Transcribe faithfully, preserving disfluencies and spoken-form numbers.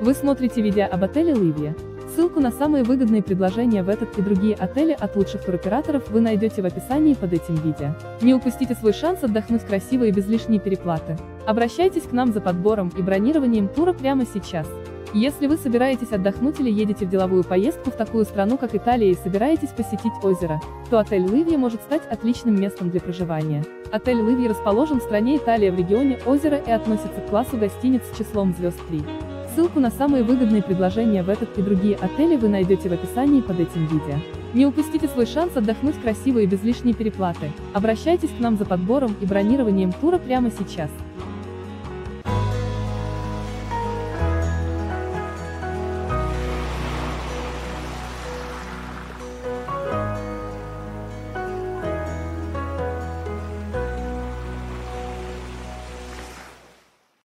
Вы смотрите видео об отеле Ливия. Ссылку на самые выгодные предложения в этот и другие отели от лучших туроператоров вы найдете в описании под этим видео. Не упустите свой шанс отдохнуть красиво и без лишней переплаты. Обращайтесь к нам за подбором и бронированием тура прямо сейчас. Если вы собираетесь отдохнуть или едете в деловую поездку в такую страну, как Италия, и собираетесь посетить озеро, то отель Ливия может стать отличным местом для проживания. Отель Ливия расположен в стране Италия в регионе озера и относится к классу гостиниц с числом звезд три. Ссылку на самые выгодные предложения в этот и другие отели вы найдете в описании под этим видео. Не упустите свой шанс отдохнуть красиво и без лишней переплаты. Обращайтесь к нам за подбором и бронированием тура прямо сейчас.